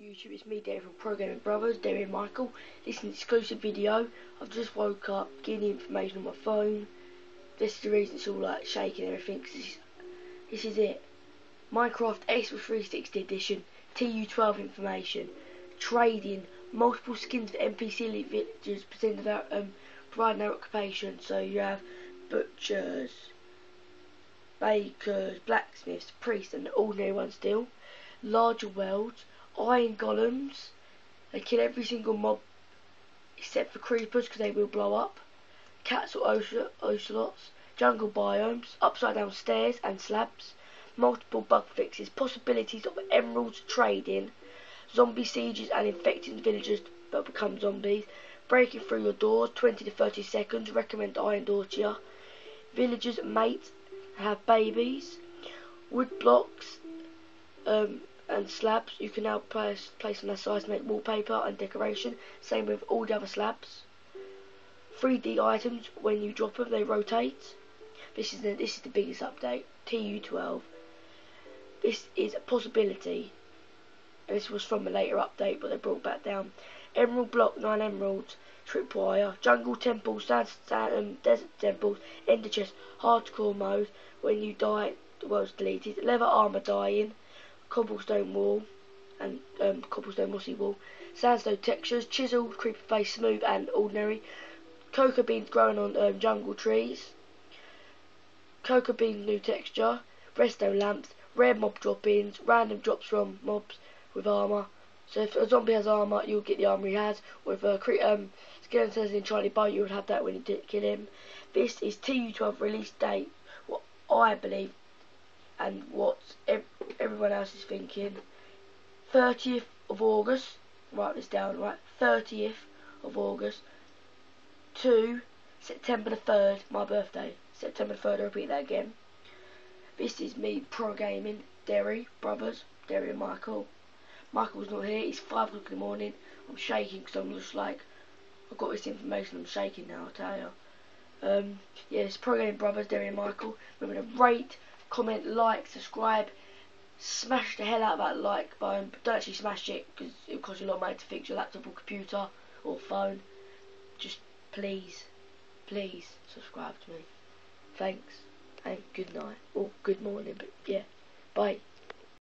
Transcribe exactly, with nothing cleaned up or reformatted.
YouTube, it's me David from Programming Brothers, David Michael. This is an exclusive video. I've just woke up, getting information on my phone. This is the reason it's all like shaking and everything. This is, this is it. Minecraft Xbox three sixty Edition, T U twelve information, trading, multiple skins for N P C villagers, pretending about um, providing their occupation. So you have butchers, bakers, blacksmiths, priests, and the ordinary ones still. Larger worlds, iron golems. They kill every single mob except for creepers because they will blow up. Cats or ocelots, jungle biomes, upside down stairs and slabs. Multiple bug fixes, possibilities of emeralds trading, zombie sieges and infecting villagers that become zombies. Breaking through your doors, twenty to thirty seconds. Recommend iron door to you. Villagers mate and have babies. Wood blocks. Um, and slabs you can now place, place on their sides to make wallpaper and decoration, same with all the other slabs. three D items, when you drop them they rotate. This is the, this is the biggest update, T U twelve. This is a possibility. This was from a later update but they brought back down. Emerald block, nine emeralds, tripwire, jungle temple, sandstone um, desert temples, ender chest, hardcore mode, when you die the world's deleted, leather armor dying, cobblestone wall and um, cobblestone mossy wall, sandstone textures, chisel, creeper face, smooth and ordinary, cocoa beans growing on um, jungle trees, cocoa bean new texture, redstone lamps, rare mob drop-ins, random drops from mobs with armour. So if a zombie has armour you'll get the armour he has, or if a cre um, skeleton has an enchanted bow you would have that when you did kill him. This is T U twelve release date, what I believe and what ev everyone else is thinking. Thirtieth of August, write this down, right, thirtieth of August to September the third, my birthday, September the third, I repeat that again. This is me pro gaming, Derry Brothers, Derry and Michael. Michael's not here, it's five o'clock in the morning, I'm shaking because I'm just like, I've got this information, I'm shaking now, I'll tell you. Um, yes, pro gaming brothers, Derry and Michael, remember to rate, comment, like, subscribe, smash the hell out of that like button, but don't actually smash it because it will cost you a lot of money to fix your laptop or computer or phone. Just please, please subscribe to me. Thanks and good night, or good morning, but yeah, bye.